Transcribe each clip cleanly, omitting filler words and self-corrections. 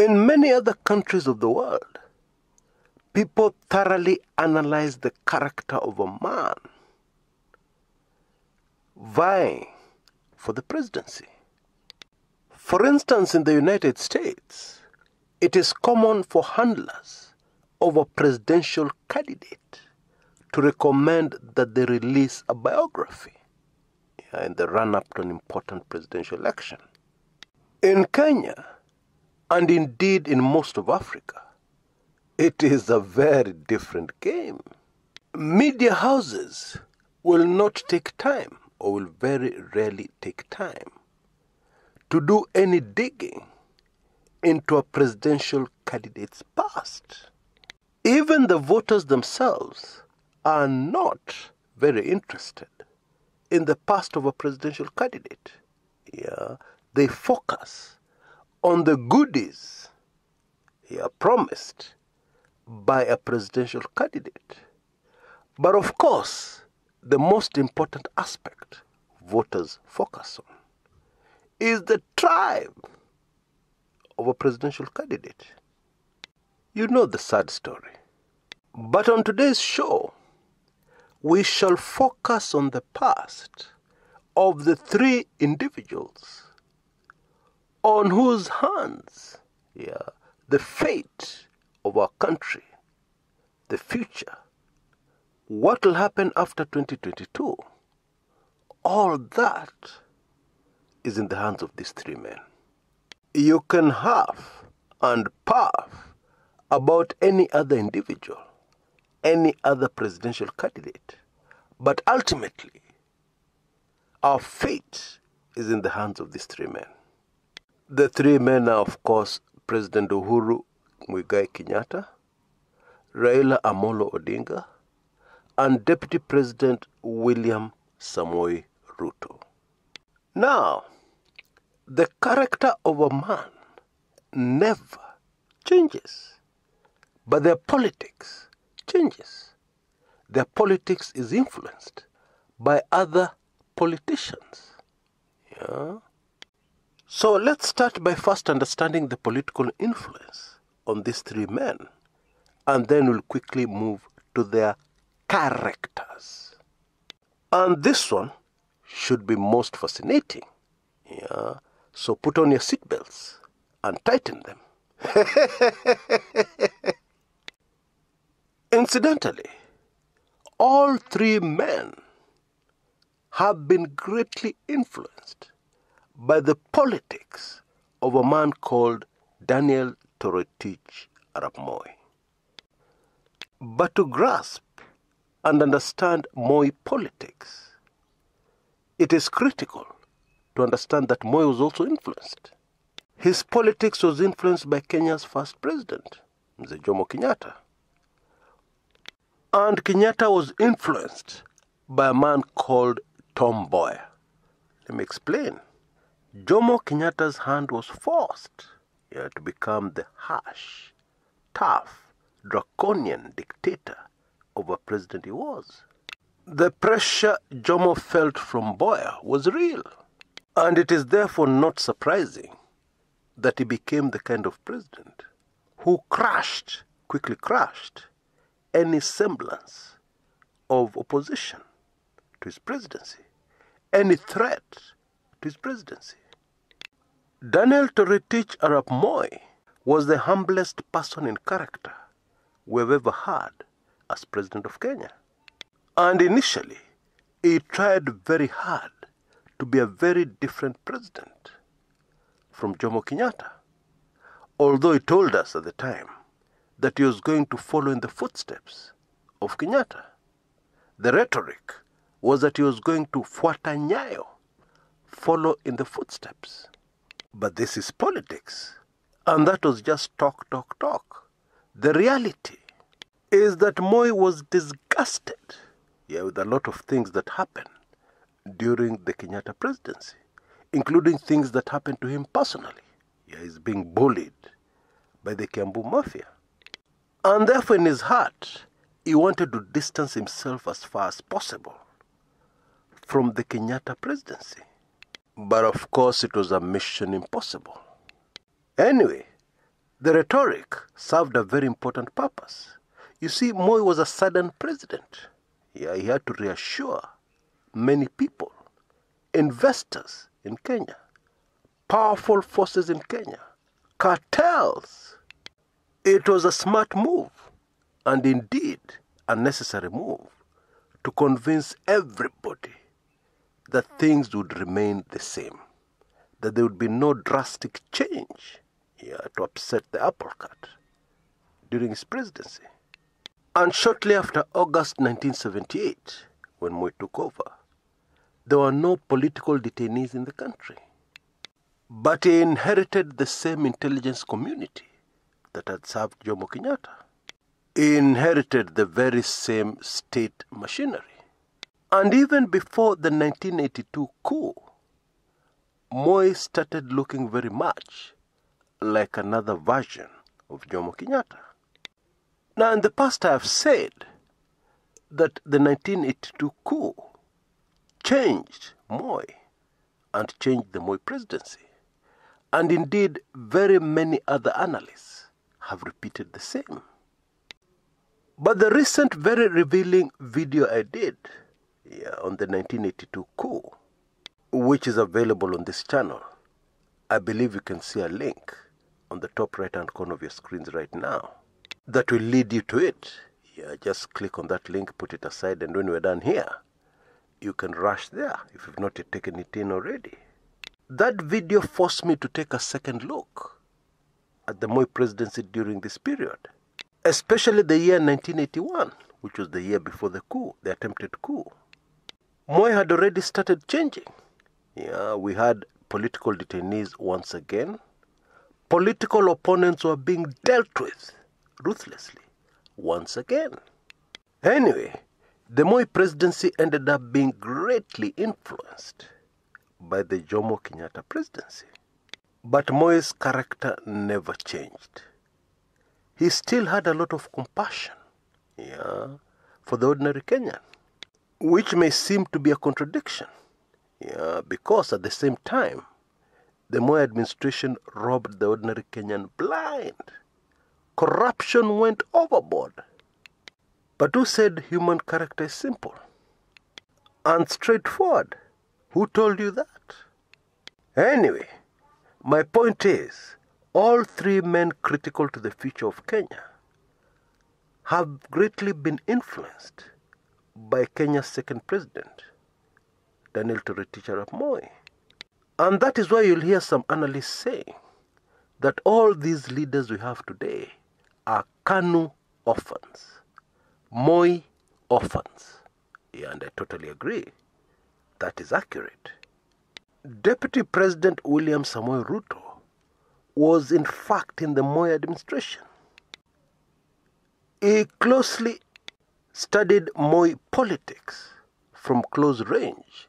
In many other countries of the world, people thoroughly analyze the character of a man vying for the presidency. For instance, in the United States, it is common for handlers of a presidential candidate to recommend that they release a biography in the run-up to an important presidential election. In Kenya, and indeed in most of Africa, it is a very different game. Media houses will not take time, or will very rarely take time, to do any digging into a presidential candidate's past. Even the voters themselves are not very interested in the past of a presidential candidate. They focus on the goodies promised by a presidential candidate. But of course, the most important aspect voters focus on is the tribe of a presidential candidate. You know the sad story. But on today's show, we shall focus on the past of the three individuals on whose hands the fate of our country, the future, what will happen after 2022, all that is in the hands of these three men. You can huff and puff about any other individual, any other presidential candidate, but ultimately, our fate is in the hands of these three men. The three men are, of course, President Uhuru Muigai Kenyatta, Raila Amolo Odinga, and Deputy President William Samoei Ruto. Now, the character of a man never changes, but their politics changes. Their politics is influenced by other politicians. So let's start by first understanding the political influence on these three men, and then we'll quickly move to their characters. And this one should be most fascinating. So put on your seatbelts and tighten them. Incidentally, all three men have been greatly influenced by the politics of a man called Daniel Toroitich Arap Moi. But to grasp and understand Moi politics, it is critical to understand that Moi was also influenced. His politics was influenced by Kenya's first president, Mzee Jomo Kenyatta. And Kenyatta was influenced by a man called Tom Boyer. Let me explain. Jomo Kenyatta's hand was forced to become the harsh, tough, draconian dictator of a president he was. The pressure Jomo felt from Boyer was real, and it is therefore not surprising that he became the kind of president who quickly crushed any semblance of opposition to his presidency, any threat to his presidency. Daniel Toroitich Arap Moi was the humblest person in character we have ever had as president of Kenya. And initially, he tried very hard to be a very different president from Jomo Kenyatta, although he told us at the time that he was going to follow in the footsteps of Kenyatta. The rhetoric was that he was going to fuata nyayo, follow in the footsteps. But this is politics, and that was just talk. The reality is that Moi was disgusted with a lot of things that happened during the Kenyatta presidency, including things that happened to him personally. He's being bullied by the Kiambu mafia. And therefore, in his heart, he wanted to distance himself as far as possible from the Kenyatta presidency. But of course, it was a mission impossible. Anyway, The rhetoric served a very important purpose. You see, Moi was a sudden president. He had to reassure many people, investors in Kenya, powerful forces in Kenya, cartels. It was a smart move, and indeed a necessary move, to convince everybody that things would remain the same, that there would be no drastic change to upset the apple cart during his presidency. And shortly after August 1978, when Moi took over, there were no political detainees in the country. But he inherited the same intelligence community that had served Jomo Kenyatta. He inherited the very same state machinery. And even before the 1982 coup, Moi started looking very much like another version of Jomo Kenyatta. Now, in the past I have said that the 1982 coup changed Moi and changed the Moi presidency. And indeed, very many other analysts have repeated the same. But the recent very revealing video I did on the 1982 coup, which is available on this channel, I believe you can see a link on the top right-hand corner of your screens right now that will lead you to it. Just click on that link, put it aside, and when we're done here, you can rush there if you've not yet taken it in already. That video forced me to take a second look at the Moi presidency during this period, especially the year 1981, which was the year before the coup, the attempted coup. Moi had already started changing. We had political detainees once again. Political opponents were being dealt with ruthlessly once again. Anyway, the Moi presidency ended up being greatly influenced by the Jomo Kenyatta presidency. But Moi's character never changed. He still had a lot of compassion for the ordinary Kenyan, which may seem to be a contradiction because at the same time, the Moi administration robbed the ordinary Kenyan blind. Corruption went overboard. But who said human character is simple and straightforward? Who told you that? Anyway, my point is, all three men critical to the future of Kenya have greatly been influenced by Kenya's second president, Daniel Toroitich arap Moi. And that is why you'll hear some analysts saying that all these leaders we have today are KANU orphans, Moi orphans. And I totally agree. That is accurate. Deputy President William Samoei Ruto was in fact in the Moi administration. He closely studied Moi politics from close range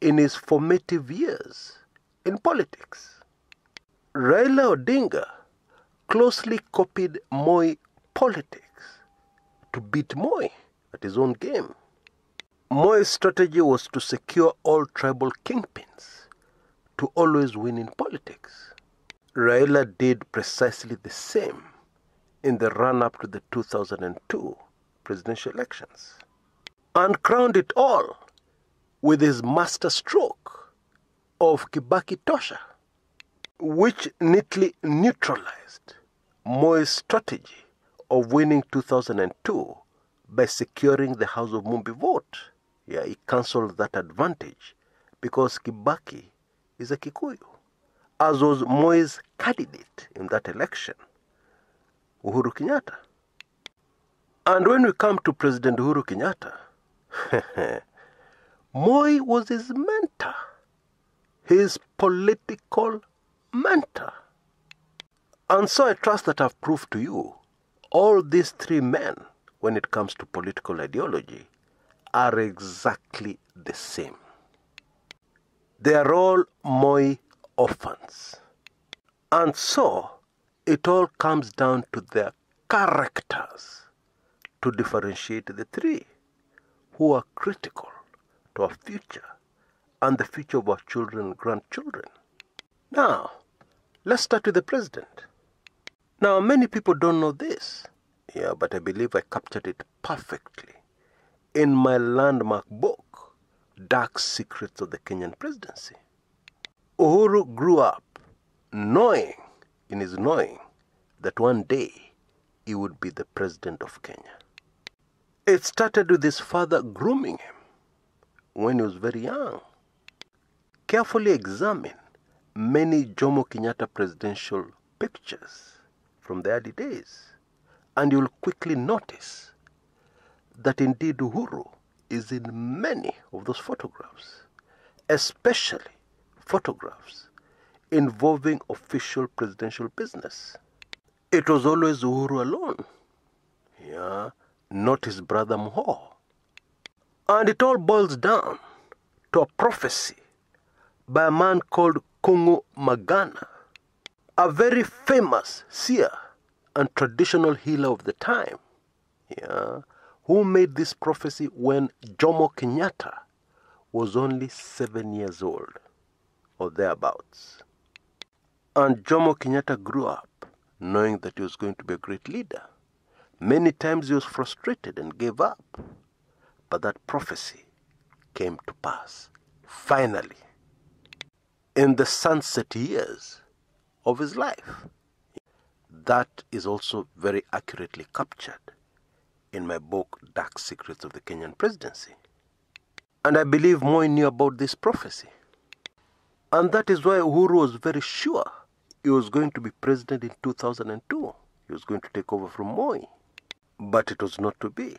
in his formative years in politics. Raila Odinga closely copied Moi politics to beat Moi at his own game. Moi's strategy was to secure all tribal kingpins, to always win in politics. Raila did precisely the same in the run-up to the 2002 presidential elections, and crowned it all with his master stroke of Kibaki Tosha, which neatly neutralized Moi's strategy of winning 2002 by securing the House of Mumbi vote. He cancelled that advantage because Kibaki is a Kikuyu, as was Moi's candidate in that election, Uhuru Kenyatta. And when we come to President Uhuru Kenyatta, Moi was his mentor, his political mentor. And so I trust that I've proved to you all these three men, when it comes to political ideology, are exactly the same. They are all Moi orphans. And so, it all comes down to their characters to differentiate the three who are critical to our future and the future of our children and grandchildren. Now, let's start with the president. Now, many people don't know this, yeah, but I believe I captured it perfectly in my landmark book, Dark Secrets of the Kenyan Presidency. Uhuru grew up knowing, in his knowing, that one day he would be the president of Kenya. It started with his father grooming him when he was very young. Carefully examine many Jomo Kenyatta presidential pictures from the early days, and you'll quickly notice that indeed Uhuru is in many of those photographs, especially photographs involving official presidential business. It was always Uhuru alone, yeah, not his brother Moho. And it all boils down to a prophecy by a man called Kungu Magana, a very famous seer and traditional healer of the time, yeah, who made this prophecy when Jomo Kenyatta was only 7 years old or thereabouts. And Jomo Kenyatta grew up knowing that he was going to be a great leader. Many times he was frustrated and gave up, but that prophecy came to pass, finally, in the sunset years of his life. That is also very accurately captured in my book, Dark Secrets of the Kenyan Presidency. And I believe Moi knew about this prophecy. And that is why Uhuru was very sure he was going to be president in 2002. He was going to take over from Moi. But it was not to be.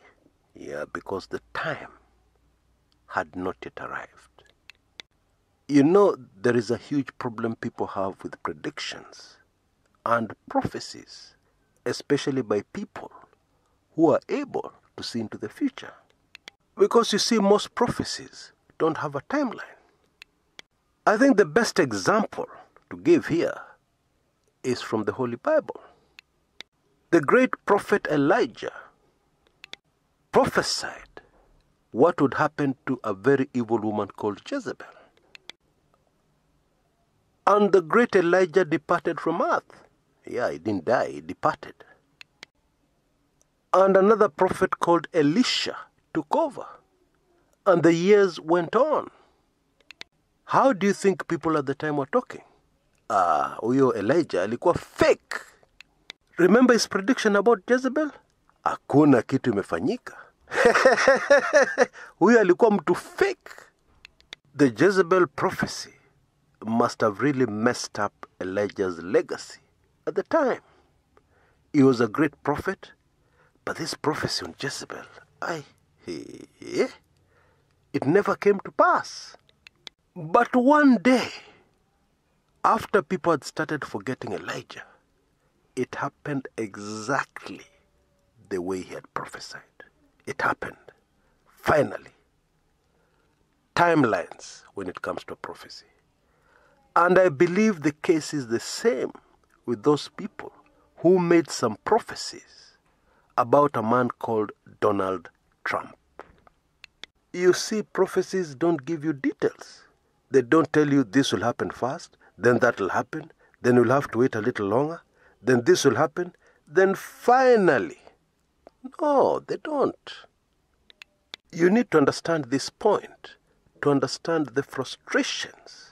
Yeah, because the time had not yet arrived. You know, there is a huge problem people have with predictions and prophecies, especially by people who are able to see into the future. Because you see, most prophecies don't have a timeline. I think the best example to give here is from the Holy Bible. The great prophet Elijah prophesied what would happen to a very evil woman called Jezebel. And the great Elijah departed from earth. Yeah, he didn't die, he departed. And another prophet called Elisha took over. And the years went on. How do you think people at the time were talking? Ah, huyo Elijah alikuwa fake. Remember his prediction about Jezebel? Hakuna kitu imefanyika. Huyo alikuwa mtu fake. The Jezebel prophecy must have really messed up Elijah's legacy at the time. He was a great prophet, but this prophecy on Jezebel, it never came to pass. But one day, after people had started forgetting Elijah, it happened exactly the way he had prophesied. It happened, finally. Timelines when it comes to a prophecy. And I believe the case is the same with those people who made some prophecies about a man called Donald Trump. You see, prophecies don't give you details. They don't tell you this will happen fast, then that will happen, then you'll have to wait a little longer, then this will happen, then finally. No, they don't. You need to understand this point, to understand the frustrations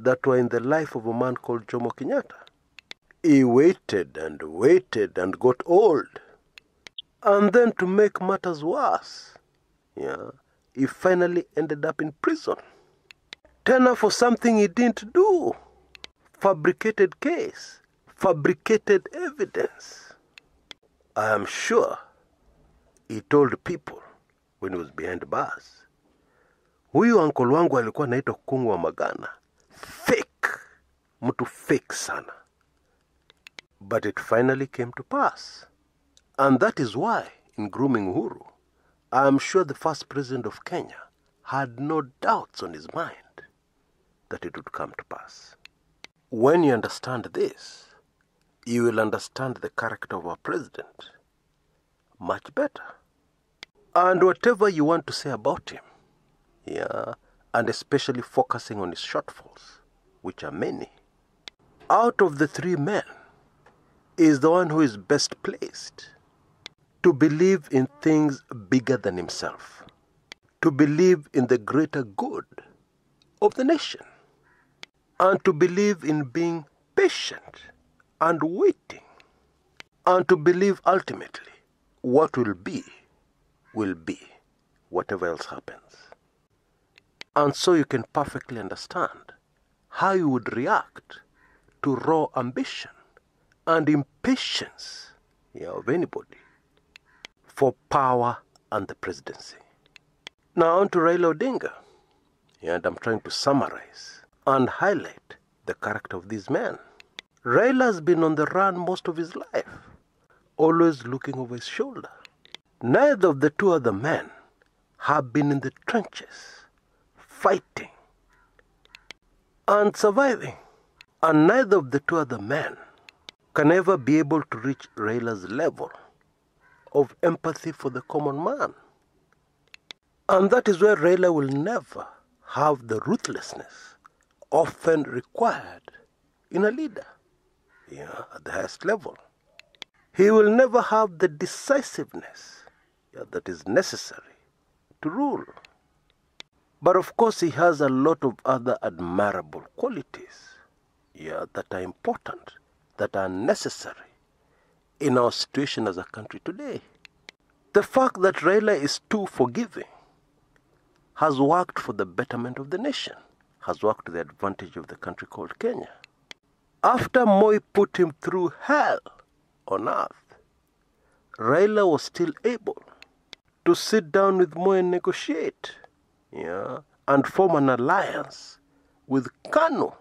that were in the life of a man called Jomo Kenyatta. He waited and got old. And then to make matters worse, yeah, he finally ended up in prison. Tena for something he didn't do. Fabricated case, fabricated evidence. I am sure he told people when he was behind bars, huyu uncle wangu alikuwa anaitwa Kungu Magana. Fake, mtu fake sana. But it finally came to pass. And that is why, in grooming Uhuru, I am sure the first president of Kenya had no doubts on his mind that it would come to pass. When you understand this, you will understand the character of our president much better. And whatever you want to say about him, yeah, and especially focusing on his shortfalls, which are many. Out of the three men, is the one who is best placed to believe in things bigger than himself, to believe in the greater good of the nation, and to believe in being patient and waiting, and to believe ultimately what will be, whatever else happens. And so you can perfectly understand how you would react to raw ambition and impatience of anybody for power and the presidency. Now on to Raila Odinga, and I'm trying to summarize and highlight the character of this man. Raila has been on the run most of his life, always looking over his shoulder. Neither of the two other men have been in the trenches, fighting and surviving. And neither of the two other men can ever be able to reach Raila's level of empathy for the common man. And that is where Raila will never have the ruthlessness often required in a leader, at the highest level. He will never have the decisiveness that is necessary to rule. But of course he has a lot of other admirable qualities that are important, that are necessary in our situation as a country today. The fact that Raila is too forgiving has worked for the betterment of the nation, has worked to the advantage of the country called Kenya. After Moi put him through hell on earth, Raila was still able to sit down with Moi and negotiate, and form an alliance with KANU,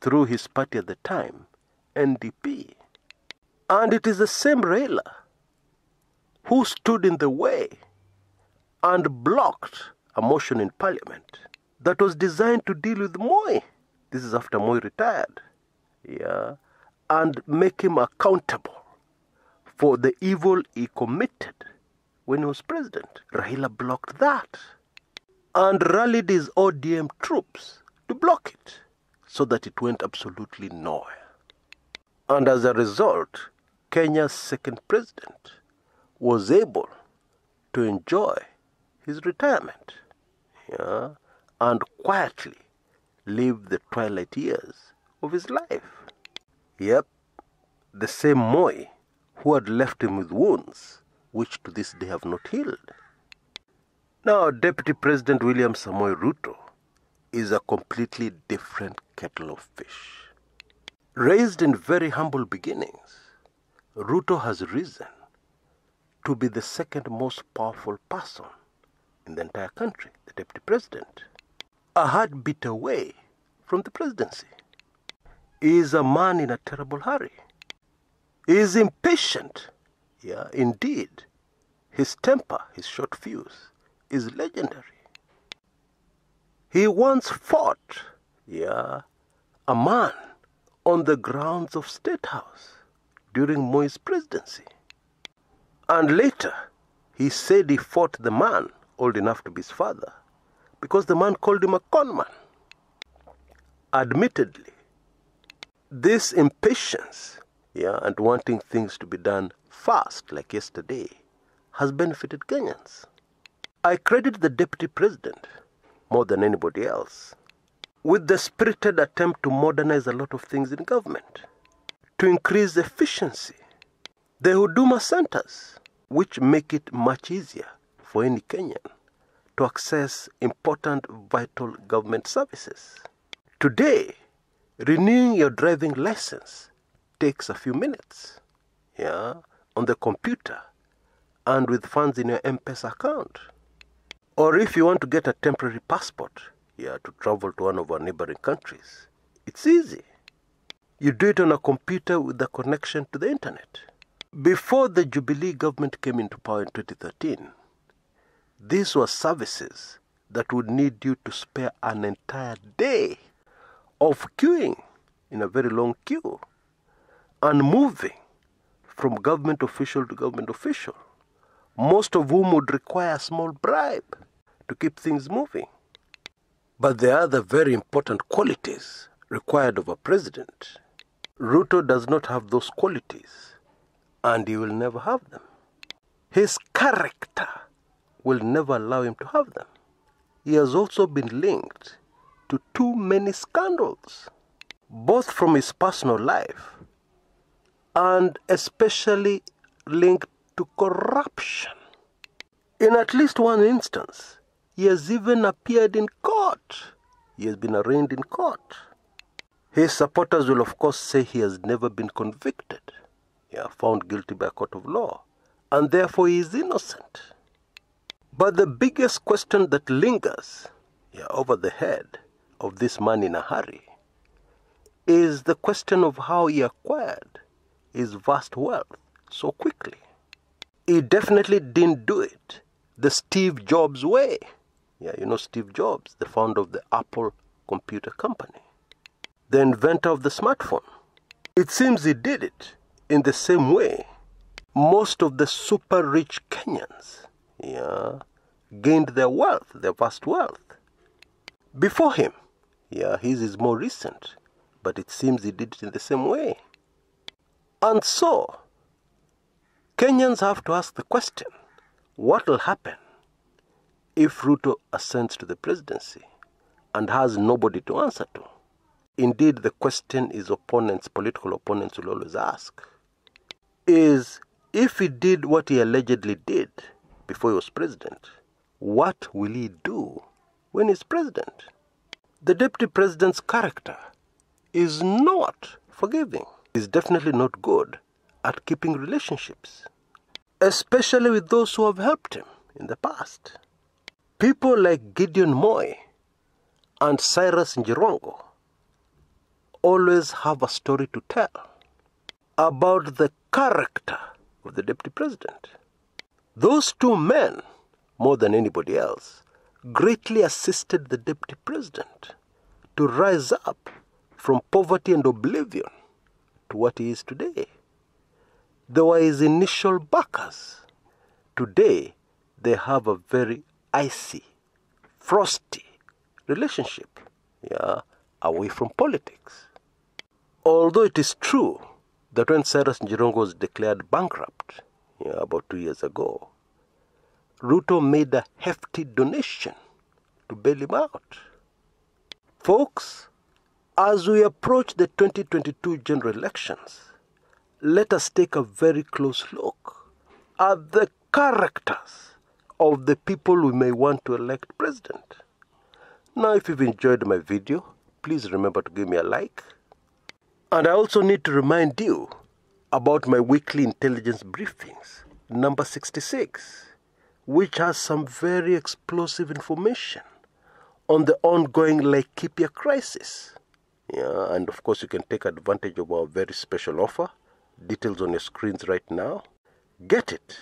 through his party at the time, NDP. And it is the same Raila who stood in the way and blocked a motion in parliament that was designed to deal with Moi. This is after Moi retired, and make him accountable for the evil he committed when he was president. Raila blocked that and rallied his ODM troops to block it so that it went absolutely nowhere. And as a result, Kenya's second president was able to enjoy his retirement, and quietly live the twilight years of his life. Yep, the same Moi who had left him with wounds which to this day have not healed. Now, Deputy President William Samoei Ruto is a completely different kettle of fish. Raised in very humble beginnings, Ruto has risen to be the second most powerful person in the entire country, the Deputy President. A heartbeat away from the presidency. He is a man in a terrible hurry. He is impatient. Indeed, his temper, his short fuse, is legendary. He once fought a man on the grounds of State House during Moi's presidency. And later, he said he fought the man old enough to be his father, because the man called him a con man. Admittedly, this impatience and wanting things to be done fast, like yesterday, has benefited Kenyans. I credit the Deputy President, more than anybody else, with the spirited attempt to modernize a lot of things in government, to increase efficiency. The Huduma centers, which make it much easier for any Kenyan to access important, vital government services. Today, renewing your driving license takes a few minutes, on the computer and with funds in your M-Pesa account. Or if you want to get a temporary passport, to travel to one of our neighboring countries, it's easy. You do it on a computer with a connection to the internet. Before the Jubilee government came into power in 2013, these were services that would need you to spare an entire day of queuing in a very long queue and moving from government official to government official, most of whom would require a small bribe to keep things moving. But there are other very important qualities required of a president. Ruto does not have those qualities, and he will never have them. His character will never allow him to have them. He has also been linked to too many scandals, both from his personal life and especially linked to corruption. In at least one instance, he has even appeared in court. He has been arraigned in court. His supporters will of course say he has never been convicted. He is found guilty by a court of law, and therefore he is innocent. But the biggest question that lingers over the head of this man in a hurry is the question of how he acquired his vast wealth so quickly. He definitely didn't do it the Steve Jobs way. You know Steve Jobs, the founder of the Apple Computer Company, the inventor of the smartphone. It seems he did it in the same way most of the super rich Kenyans gained their wealth, their vast wealth. Before him, his is more recent, but it seems he did it in the same way. And so, Kenyans have to ask the question, what will happen if Ruto ascends to the presidency and has nobody to answer to? Indeed, the question his opponents, political opponents, will always ask is, if he did what he allegedly did before he was president, what will he do when he's president? The deputy president's character is not forgiving. He's definitely not good at keeping relationships, especially with those who have helped him in the past. People like Gideon Moy and Cyrus Njirongo always have a story to tell about the character of the deputy president. Those two men, more than anybody else, greatly assisted the deputy president to rise up from poverty and oblivion to what he is today. They were his initial backers. Today, they have a very icy, frosty relationship, away from politics. Although it is true that when Cyrus Njirongo was declared bankrupt about 2 years ago, Ruto made a hefty donation to bail him out. Folks, as we approach the 2022 general elections, let us take a very close look at the characters of the people we may want to elect president. Now, if you've enjoyed my video, please remember to give me a like. And I also need to remind you about my weekly intelligence briefings, number 66, which has some very explosive information on the ongoing Laikipia crisis. And of course, you can take advantage of our very special offer. Details on your screens right now. Get it.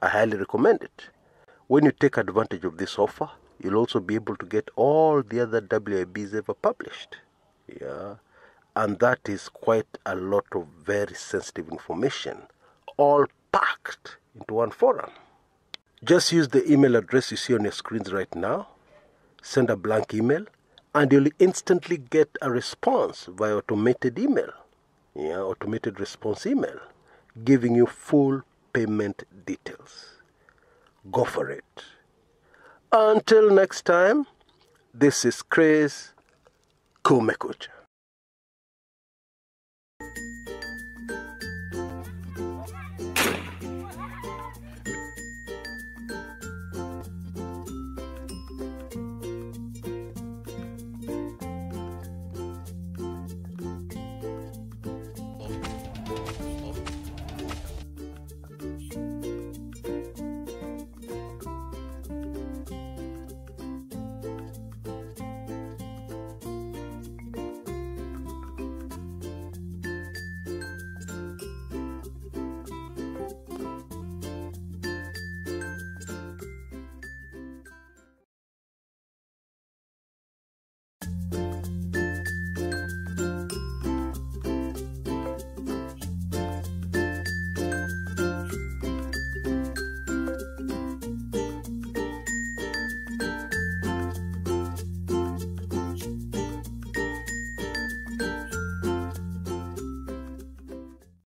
I highly recommend it. When you take advantage of this offer, you'll also be able to get all the other WIBs ever published. And that is quite a lot of very sensitive information, all packed into one forum. Just use the email address you see on your screens right now. Send a blank email, and you'll instantly get a response via automated email. Automated response email, giving you full payment details. Go for it. Until next time, this is Chris Kumekucha.